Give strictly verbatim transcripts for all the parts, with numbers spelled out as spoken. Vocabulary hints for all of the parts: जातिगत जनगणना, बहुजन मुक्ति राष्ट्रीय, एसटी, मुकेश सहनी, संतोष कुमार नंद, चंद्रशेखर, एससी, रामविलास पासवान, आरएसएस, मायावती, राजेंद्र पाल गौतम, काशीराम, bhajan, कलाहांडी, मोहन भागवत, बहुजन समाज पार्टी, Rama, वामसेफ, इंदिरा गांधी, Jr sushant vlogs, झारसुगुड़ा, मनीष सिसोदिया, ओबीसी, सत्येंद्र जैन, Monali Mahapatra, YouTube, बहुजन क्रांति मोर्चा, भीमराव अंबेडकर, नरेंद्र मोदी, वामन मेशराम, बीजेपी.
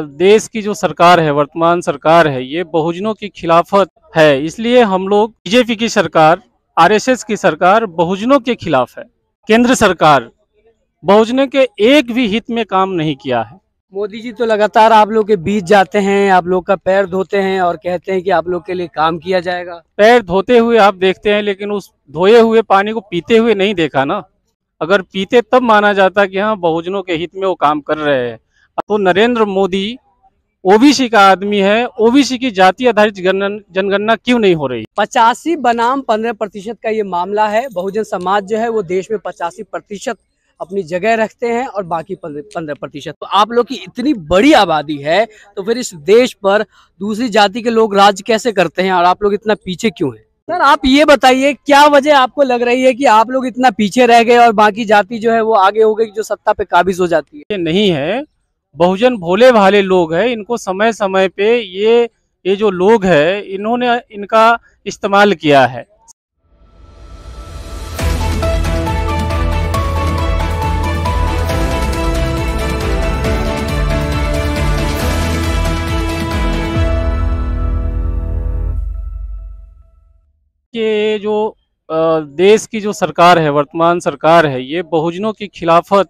देश की जो सरकार है, वर्तमान सरकार है, ये बहुजनों की खिलाफत है। इसलिए हम लोग, बीजेपी की सरकार, आरएसएस की सरकार बहुजनों के खिलाफ है। केंद्र सरकार बहुजनों के एक भी हित में काम नहीं किया है। मोदी जी तो लगातार आप लोग के बीच जाते हैं, आप लोग का पैर धोते हैं और कहते हैं कि आप लोग के लिए काम किया जाएगा। पैर धोते हुए आप देखते हैं, लेकिन उस धोए हुए पानी को पीते हुए नहीं देखा ना। अगर पीते तब माना जाता कि हाँ, बहुजनों के हित में वो काम कर रहे हैं। तो नरेंद्र मोदी ओबीसी का आदमी है, ओबीसी की जाति आधारित जनगणना क्यों नहीं हो रही? पचासी बनाम पंद्रह प्रतिशत का ये मामला है। बहुजन समाज जो है वो देश में पचासी प्रतिशत अपनी जगह रखते हैं और बाकी पंद्रह प्रतिशत। तो आप लोग की इतनी बड़ी आबादी है, तो फिर इस देश पर दूसरी जाति के लोग राज कैसे करते हैं और आप लोग इतना पीछे क्यों हैं? सर आप ये बताइए, क्या वजह आपको लग रही है कि आप लोग इतना पीछे रह गए और बाकी जाति जो है वो आगे हो गई, जो सत्ता पे काबिज हो जाती है? नहीं है, बहुजन भोले भाले लोग हैं। इनको समय समय पे ये ये जो लोग हैं, इन्होंने इनका इस्तेमाल किया है। ये जो देश की जो सरकार है, वर्तमान सरकार है, ये बहुजनों की खिलाफत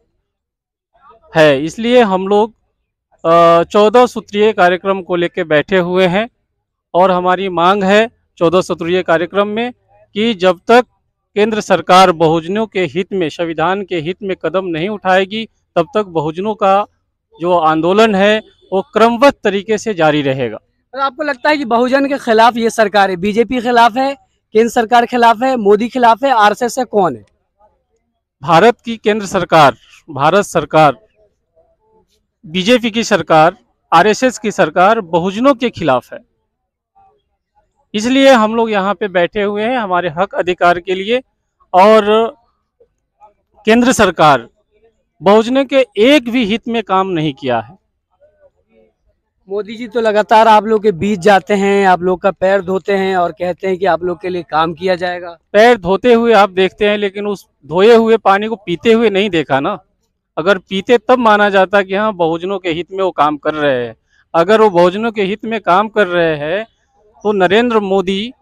है। इसलिए हम लोग चौदह सूत्रीय कार्यक्रम को लेकर बैठे हुए हैं और हमारी मांग है चौदह सूत्रीय कार्यक्रम में कि जब तक केंद्र सरकार बहुजनों के हित में, संविधान के हित में कदम नहीं उठाएगी, तब तक बहुजनों का जो आंदोलन है वो क्रमबद्ध तरीके से जारी रहेगा। तो आपको लगता है कि बहुजन के खिलाफ ये सरकार है, बीजेपी के खिलाफ है, केंद्र सरकार खिलाफ है, मोदी खिलाफ है, आरएसएस से कौन है? भारत की केंद्र सरकार, भारत सरकार, बीजेपी की सरकार, आरएसएस की सरकार बहुजनों के खिलाफ है। इसलिए हम लोग यहाँ पे बैठे हुए हैं हमारे हक अधिकार के लिए। और केंद्र सरकार बहुजनों के एक भी हित में काम नहीं किया है। मोदी जी तो लगातार आप लोग के बीच जाते हैं, आप लोग का पैर धोते हैं और कहते हैं कि आप लोग के लिए काम किया जाएगा। पैर धोते हुए आप देखते हैं, लेकिन उस धोए हुए पानी को पीते हुए नहीं देखा ना। अगर पीते तब माना जाता कि हाँ, बहुजनों के हित में वो काम कर रहे हैं। अगर वो बहुजनों के हित में काम कर रहे हैं तो नरेंद्र मोदी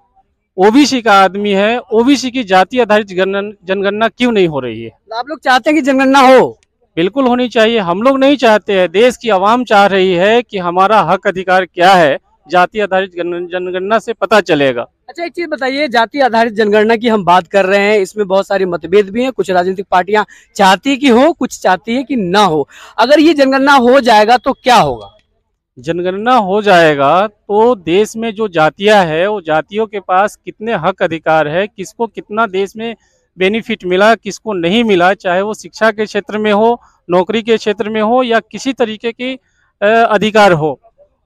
ओबीसी का आदमी है, ओबीसी की जाति आधारित जनगणना क्यों नहीं हो रही है? आप लोग चाहते हैं कि जनगणना हो? बिल्कुल होनी चाहिए। हम लोग नहीं चाहते हैं, देश की आवाम चाह रही है कि हमारा हक अधिकार क्या है। जाति आधारित जनगणना से पता चलेगा। अच्छा एक चीज बताइए, जाति आधारित जनगणना की हम बात कर रहे हैं, इसमें बहुत सारे मतभेद भी हैं। कुछ राजनीतिक पार्टियां चाहती कि हो, कुछ चाहती है कि ना हो। अगर ये जनगणना हो जाएगा तो क्या होगा? जनगणना हो जाएगा तो देश में जो जातियां है, वो जातियों के पास कितने हक अधिकार है, किसको कितना देश में बेनिफिट मिला, किसको नहीं मिला, चाहे वो शिक्षा के क्षेत्र में हो, नौकरी के क्षेत्र में हो, या किसी तरीके की अधिकार हो,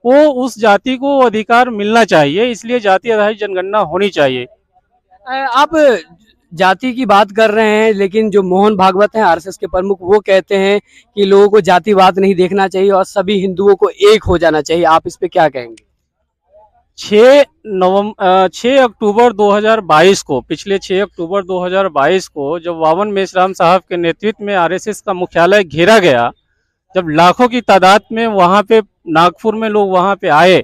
वो उस जाति को अधिकार मिलना चाहिए। इसलिए जाति आधारित जनगणना होनी चाहिए। आप जाति की बात कर रहे हैं, लेकिन जो मोहन भागवत हैं आरएसएस के प्रमुख, वो कहते हैं कि लोगों को जातिवाद नहीं देखना चाहिए और सभी हिंदुओं को एक हो जाना चाहिए। आप इस पे क्या कहेंगे? छह अक्टूबर दो हज़ार बाईस को, पिछले छह अक्टूबर दो हज़ार बाईस को जब वामन मेशराम साहब के नेतृत्व में आरएसएस का मुख्यालय घेरा गया, जब लाखों की तादाद में वहां पे नागपुर में लोग वहां पे आए,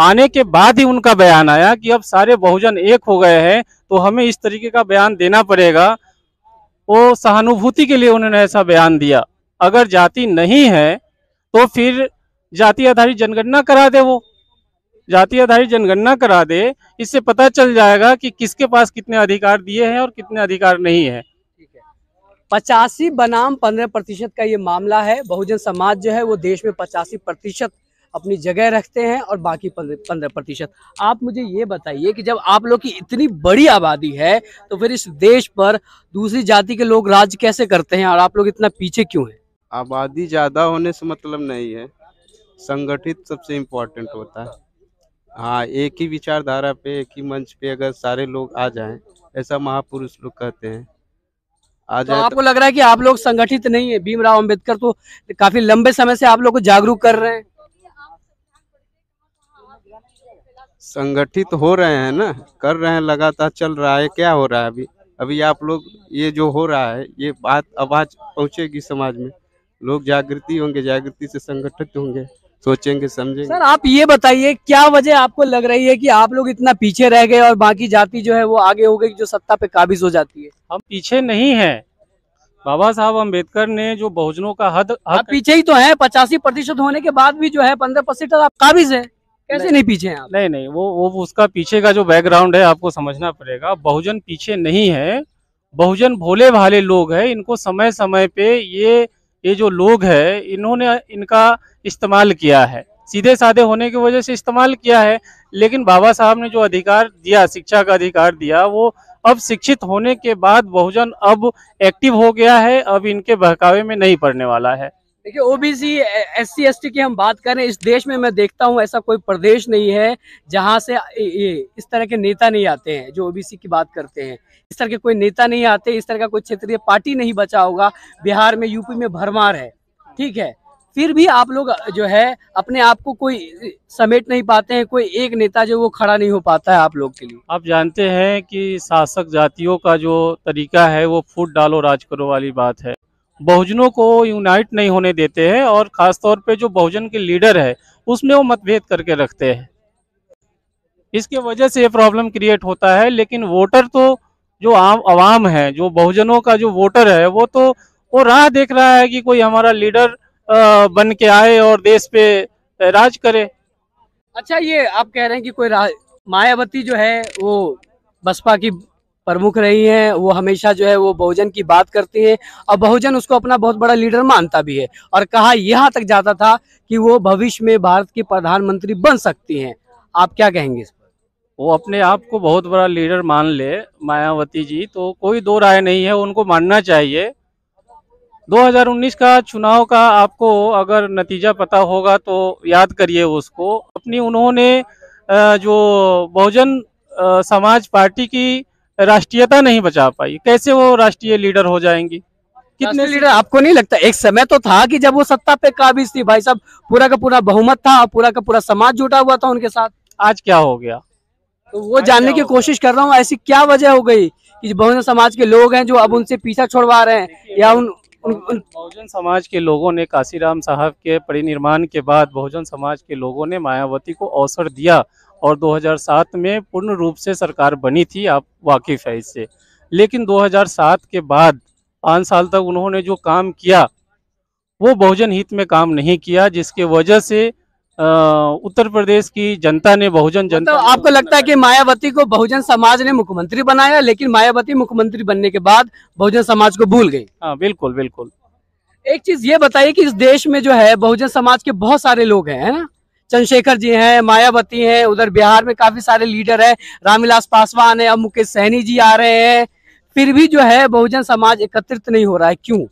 आने के बाद ही उनका बयान आया कि अब सारे बहुजन एक हो गए हैं, तो हमें इस तरीके का बयान देना पड़ेगा। वो सहानुभूति के लिए उन्होंने ऐसा बयान दिया। अगर जाति नहीं है तो फिर जाति आधारित जनगणना करा दे, वो जाति आधारित जनगणना करा दे। इससे पता चल जाएगा कि किसके पास कितने अधिकार दिए हैं और कितने अधिकार नहीं है। पचासी बनाम पंद्रह प्रतिशत का ये मामला है। बहुजन समाज जो है वो देश में पचासी प्रतिशत अपनी जगह रखते हैं और बाकी पंद्रह प्रतिशत। आप मुझे ये बताइए कि जब आप लोग की इतनी बड़ी आबादी है, तो फिर इस देश पर दूसरी जाति के लोग राज कैसे करते हैं और आप लोग इतना पीछे क्यों हैं? आबादी ज्यादा होने से मतलब नहीं है, संगठित सबसे इम्पोर्टेंट होता है। हाँ, एक ही विचारधारा पे, एक ही मंच पे अगर सारे लोग आ जाएं, ऐसा महापुरुष लोग कहते हैं। आ तो आपको लग रहा है कि आप लोग संगठित नहीं है? भीमराव अंबेडकर तो काफी लंबे समय से आप लोग को जागरूक कर रहे हैं। संगठित हो रहे हैं ना, कर रहे हैं, लगातार चल रहा है। क्या हो रहा है अभी अभी आप लोग, ये जो हो रहा है, ये बात आवाज पहुंचेगी समाज में, लोग जागृति होंगे, जागृति से संगठित होंगे, सोचेंगे समझेंगे। सर आप ये बताइए क्या वजह आपको लग रही है कि आप लोग इतना पीछे रह गए और बाकी जाति जो है वो आगे हो गई, जो सत्ता पे काबिज हो जाती है? हम पीछे नहीं हैं, बाबा साहब अम्बेडकर ने जो बहुजनों का हद, हद पीछे ही तो है। पचासी प्रतिशत होने के बाद भी जो है पंद्रह परसेंट आप काबिज है, कैसे नहीं, नहीं पीछे हैं आप? नहीं नहीं, वो वो उसका पीछे का जो बैकग्राउंड है आपको समझना पड़ेगा। बहुजन पीछे नहीं है, बहुजन भोले भाले लोग हैं। इनको समय समय पे ये ये जो लोग है इन्होंने इनका इस्तेमाल किया है, सीधे साधे होने की वजह से इस्तेमाल किया है। लेकिन बाबा साहब ने जो अधिकार दिया, शिक्षा का अधिकार दिया, वो अब शिक्षित होने के बाद बहुजन अब एक्टिव हो गया है, अब इनके बहकावे में नहीं पड़ने वाला है। देखिए ओबीसी एससी एसटी की हम बात करें, इस देश में मैं देखता हूं ऐसा कोई प्रदेश नहीं है जहां से ये इस तरह के नेता नहीं आते हैं जो ओबीसी की बात करते हैं। इस तरह के कोई नेता नहीं आते, इस तरह का कोई क्षेत्रीय पार्टी नहीं बचा होगा। बिहार में, यूपी में भरमार है, ठीक है, फिर भी आप लोग जो है अपने आप को कोई समेट नहीं पाते हैं, कोई एक नेता जो वो खड़ा नहीं हो पाता है आप लोग के लिए। आप जानते हैं कि शासक जातियों का जो तरीका है वो फूट डालो राज करो वाली बात है, बहुजनों को यूनाइट नहीं होने देते हैं और खासतौर पे जो बहुजन के लीडर है उसमें वो मतभेद करके रखते हैं, इसके वजह से ये प्रॉब्लम क्रिएट होता है। लेकिन वोटर तो जो आम आवाम है, जो बहुजनों का जो वोटर है, वो तो वो राह देख रहा है कि कोई हमारा लीडर बन के आए और देश पे राज करे। अच्छा ये आप कह रहे हैं कि कोई मायावती जो है वो बसपा की प्रमुख रही हैं, वो हमेशा जो है वो बहुजन की बात करती हैं और बहुजन उसको अपना बहुत बड़ा लीडर मानता भी है और कहा यहाँ तक जाता था कि वो भविष्य में भारत की प्रधानमंत्री बन सकती हैं। आप क्या कहेंगे इस पर? वो अपने आप को बहुत बड़ा लीडर मान ले मायावती जी, तो कोई दो राय नहीं है, उनको मानना चाहिए। दो हज़ार उन्नीस का चुनाव का आपको अगर नतीजा पता होगा तो याद करिए उसको। अपनी उन्होंने जो बहुजन समाज पार्टी की राष्ट्रीयता नहीं बचा पाई, कैसे वो राष्ट्रीय लीडर हो जाएंगी? कितने लीडर आपको नहीं लगता एक समय तो था कि जब वो सत्ता पे काबिज थी, भाई साहब पूरा का पूरा बहुमत था और पूरा का पूरा समाज जुटा हुआ था उनके साथ, आज क्या हो गया? तो वो जानने की कोशिश कर रहा हूँ ऐसी क्या वजह हो गई कि बहुजन समाज के लोग हैं जो अब उनसे पीछा छोड़वा रहे हैं या उन बहुजन समाज के लोगों ने काशीराम साहब के परिनिर्माण के बाद बहुजन समाज के लोगों ने मायावती को अवसर दिया और दो हज़ार सात में पूर्ण रूप से सरकार बनी थी, आप वाकिफ है इससे। लेकिन दो हज़ार सात के बाद पाँच साल तक उन्होंने जो काम किया वो बहुजन हित में काम नहीं किया, जिसके वजह से उत्तर प्रदेश की जनता ने बहुजन जनता तो आपको लगता है कि मायावती को बहुजन समाज ने मुख्यमंत्री बनाया लेकिन मायावती मुख्यमंत्री बनने के बाद बहुजन समाज को भूल गई? हाँ बिल्कुल बिल्कुल। एक चीज ये बताइए कि इस देश में जो है बहुजन समाज के बहुत सारे लोग हैं, है ना? चंद्रशेखर जी हैं, मायावती हैं, उधर बिहार में काफी सारे लीडर है, रामविलास पासवान है, अब मुकेश सहनी जी आ रहे हैं, फिर भी जो है बहुजन समाज एकत्रित नहीं हो रहा है, क्यों?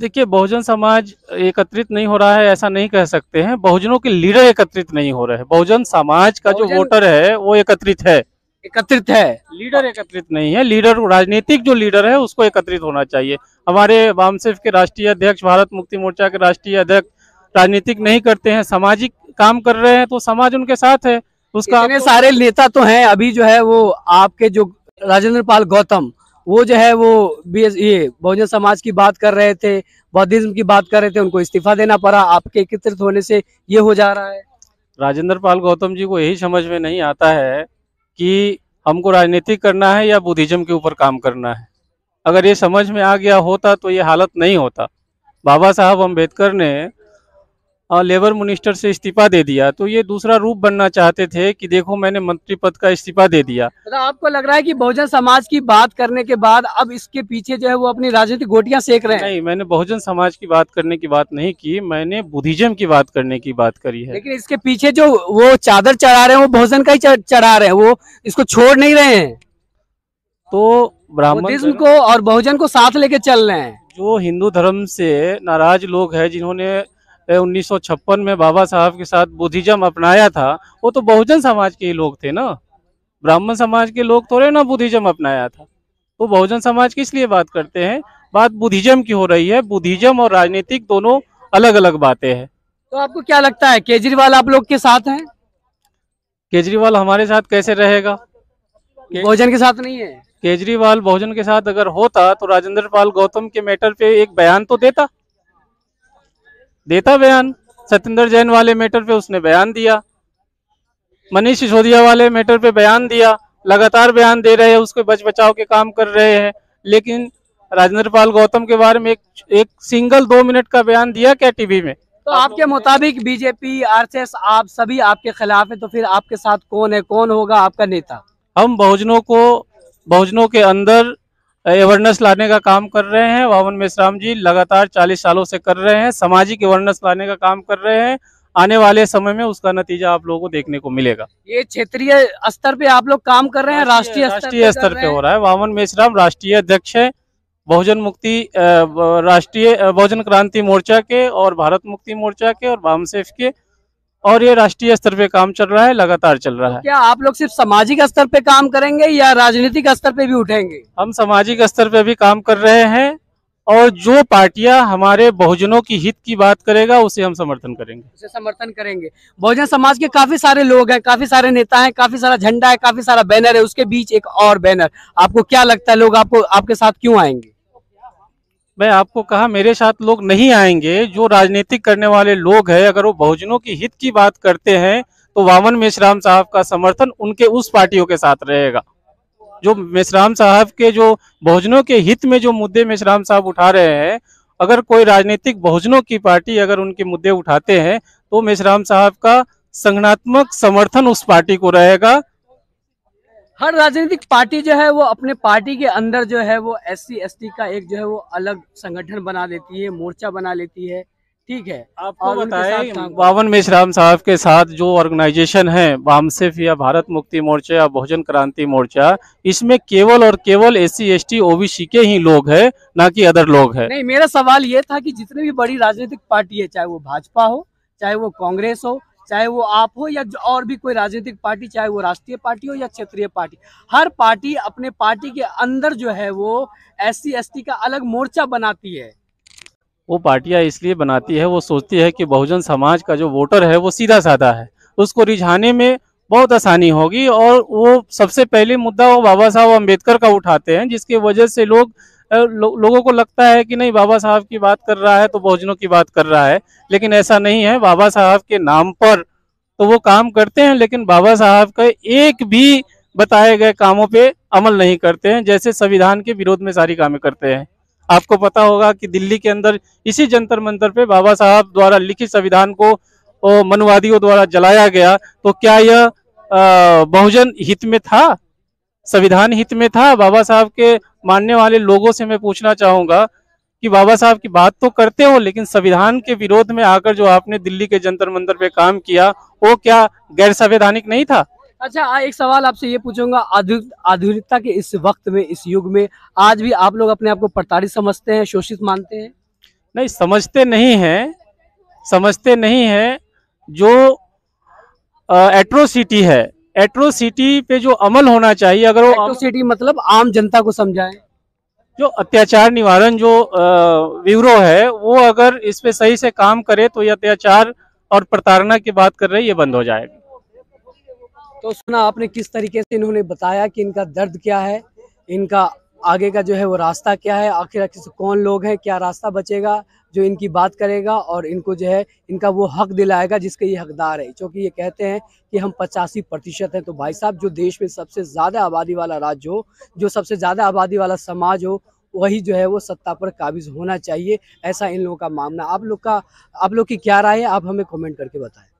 देखिए बहुजन समाज एकत्रित नहीं हो रहा है ऐसा नहीं कह सकते हैं, बहुजनों के लीडर एकत्रित नहीं हो रहे हैं। बहुजन समाज का बहुजन... जो वोटर है वो एकत्रित है, एकत्रित है, लीडर एकत्रित नहीं है। लीडर, राजनीतिक जो लीडर है उसको एकत्रित होना चाहिए। हमारे वामसेफ के राष्ट्रीय अध्यक्ष, भारत मुक्ति मोर्चा के राष्ट्रीय अध्यक्ष राजनीतिक नहीं करते हैं, सामाजिक काम कर रहे हैं, तो समाज उनके साथ है उसका। इतने सारे नेता तो हैं, अभी जो है वो आपके जो राजेंद्र पाल गौतम वो जो है वो ये बहुजन समाज की बात कर रहे थे, बौद्धिज्म की बात कर रहे थे, उनको इस्तीफा देना पड़ा, आपके एकत्रित होने से ये हो जा रहा है। राजेंद्र पाल गौतम जी को यही समझ में नहीं आता है कि हमको राजनीति करना है या बुद्धिज्म के ऊपर काम करना है। अगर ये समझ में आ गया होता तो ये हालत नहीं होता। बाबा साहब अम्बेडकर ने लेबर मिनिस्टर से इस्तीफा दे दिया तो ये दूसरा रूप बनना चाहते थे कि देखो मैंने मंत्री पद का इस्तीफा दे दिया। तो आपको लग रहा है कि बहुजन समाज की बात करने के बाद अब इसके पीछे जो है वो अपनी राजनीतिक गोटियां सेक रहे हैं? नहीं, मैंने बहुजन समाज की बात करने की बात नहीं की, मैंने बुद्धिज्म की बात करने की बात करी है। लेकिन इसके पीछे जो वो चादर चढ़ा रहे हैं वो बहुजन का ही चढ़ा रहे हैं, वो इसको छोड़ नहीं रहे हैं। तो ब्राह्मण को और बहुजन को साथ लेके चल रहे हैं। जो हिंदू धर्म से नाराज लोग है जिन्होंने उन्नीस सौ छप्पन में बाबा साहब के साथ बुद्धिज्म अपनाया था वो तो बहुजन समाज के ही लोग थे ना, ब्राह्मण समाज के लोग थोड़े ना बुद्धिज्म अपनाया था। तो बहुजन समाज की इसलिए बात करते हैं, बात बुद्धिज्म की हो रही है। बुद्धिज्म और राजनीतिक दोनों अलग अलग बातें हैं। तो आपको क्या लगता है केजरीवाल आप लोग के साथ है? केजरीवाल हमारे साथ कैसे रहेगा? बहुजन के साथ नहीं है केजरीवाल। बहुजन के साथ अगर होता तो राजेंद्र पाल गौतम के मैटर पे एक बयान तो देता देता बयान। सत्येंद्र जैन वाले मैटर पे उसने बयान दिया, मनीष सिसोदिया वाले मैटर पे बयान दिया, लगातार बयान दे रहे हैं, उसके बच बचाव के काम कर रहे हैं। लेकिन राजेंद्र पाल गौतम के बारे में एक, एक सिंगल दो मिनट का बयान दिया क्या टीवी में? तो आपके मुताबिक बीजेपी, आरएसएस, आप सभी आपके खिलाफ है, तो फिर आपके साथ कौन है, कौन होगा आपका नेता? हम बहुजनों को, बहुजनों के अंदर अवेयरनेस लाने का काम कर रहे हैं। वामन मेशराम जी लगातार चालीस सालों से कर रहे हैं, सामाजिक अवेयरनेस लाने का काम कर रहे हैं। आने वाले समय में उसका नतीजा आप लोगों को देखने को मिलेगा। ये क्षेत्रीय स्तर पे आप लोग काम कर रहे हैं, राष्ट्रीय राष्ट्रीय स्तर पे हो रहा है। वामन मेशराम राष्ट्रीय अध्यक्ष है बहुजन मुक्ति राष्ट्रीय बहुजन क्रांति मोर्चा के और भारत मुक्ति मोर्चा के और वामसेफ के, और ये राष्ट्रीय स्तर पे काम चल रहा है, लगातार चल रहा है। क्या आप लोग सिर्फ सामाजिक स्तर पे काम करेंगे या राजनीतिक स्तर पे भी उठेंगे? हम सामाजिक स्तर पे भी काम कर रहे हैं, और जो पार्टियां हमारे बहुजनों की हित की बात करेगा उसे हम समर्थन करेंगे, उसे समर्थन करेंगे। बहुजन समाज के काफी सारे लोग हैं, काफी सारे नेता हैं, काफी सारा झंडा है, काफी सारा बैनर है, उसके बीच एक और बैनर। आपको क्या लगता है लोग आपको आपके साथ क्यों आएंगे? मैं आपको कहा मेरे साथ लोग नहीं आएंगे। जो राजनीतिक करने वाले लोग हैं, अगर वो बहुजनों की हित की बात करते हैं तो वामन मेशराम साहब का समर्थन उनके उस पार्टियों के साथ रहेगा। जो मेशराम साहब के, जो बहुजनों के हित में जो मुद्दे मेशराम साहब उठा रहे हैं, अगर कोई राजनीतिक बहुजनों की पार्टी अगर उनके मुद्दे उठाते हैं तो मेशराम साहब का संगठनात्मक समर्थन उस पार्टी को रहेगा। हर राजनीतिक पार्टी जो है वो अपने पार्टी के अंदर जो है वो एस सी एस टी का एक जो है वो अलग संगठन बना लेती है, मोर्चा बना लेती है, ठीक है। आपको बताएं वामन मेशराम साहब के साथ जो ऑर्गेनाइजेशन है वामसेफ या भारत मुक्ति मोर्चा या बहुजन क्रांति मोर्चा, इसमें केवल और केवल S C S T ओबीसी के ही लोग हैं, ना कि अदर लोग हैं। नहीं, मेरा सवाल ये था कि जितने भी बड़ी राजनीतिक पार्टी है, चाहे वो भाजपा हो, चाहे वो कांग्रेस हो, चाहे वो आप हो या और भी कोई राजनीतिक पार्टी, चाहे वो राष्ट्रीय पार्टी हो या क्षेत्रीय पार्टी, हर पार्टी अपने पार्टी के अंदर जो है वो एस सी एस टी का अलग मोर्चा बनाती है। वो पार्टियां इसलिए बनाती है, वो सोचती है कि बहुजन समाज का जो वोटर है वो सीधा साधा है, उसको रिझाने में बहुत आसानी होगी, और वो सबसे पहले मुद्दा वो बाबा साहब अम्बेडकर का उठाते हैं, जिसकी वजह से लोग लो, लोगों को लगता है कि नहीं बाबा साहब की बात कर रहा है तो बहुजनों की बात कर रहा है। लेकिन ऐसा नहीं है। बाबा साहब के नाम पर तो वो काम करते हैं, लेकिन बाबा साहब के एक भी बताए गए कामों पे अमल नहीं करते हैं, जैसे संविधान के विरोध में सारी कामें करते हैं। आपको पता होगा कि दिल्ली के अंदर इसी जंतर मंतर पे बाबा साहब द्वारा लिखित संविधान को मनुवादियों द्वारा जलाया गया, तो क्या यह बहुजन हित में था, संविधान हित में था? बाबा साहब के मानने वाले लोगों से मैं पूछना चाहूंगा कि बाबा साहब की बात तो करते हो, लेकिन संविधान के विरोध में आकर जो आपने दिल्ली के जंतर मंतर पे काम किया वो क्या गैर संवैधानिक नहीं था? अच्छा, एक सवाल आपसे ये पूछूंगा, आधुनिकता के इस वक्त में, इस युग में, आज भी आप लोग अपने आप को प्रताड़ित समझते हैं, शोषित मानते हैं? नहीं, समझते नहीं हैं, समझते नहीं हैं। जो एट्रोसिटी है, एट्रोसिटी पे जो अमल होना चाहिए, अगर वो एट्रोसिटी मतलब आम जनता को समझाएं, जो अत्याचार निवारण जो ब्यूरो है वो अगर इस पे सही से काम करे तो ये अत्याचार और प्रताड़ना की बात कर रहे हैं, ये बंद हो जाएगा। तो सुना आपने किस तरीके से इन्होंने बताया कि इनका दर्द क्या है, इनका आगे का जो है वो रास्ता क्या है, आखिर आखिर कौन लोग हैं, क्या रास्ता बचेगा जो इनकी बात करेगा और इनको जो है इनका वो हक दिलाएगा जिसके ये हकदार है। क्योंकि ये कहते हैं कि हम पचासी प्रतिशत हैं, तो भाई साहब जो देश में सबसे ज़्यादा आबादी वाला राज्य हो, जो सबसे ज़्यादा आबादी वाला समाज हो, वही जो है वो सत्ता पर काबिज होना चाहिए, ऐसा इन लोगों का मानना। आप लोग का आप लोग की क्या राय है, आप हमें कमेंट करके बताएं।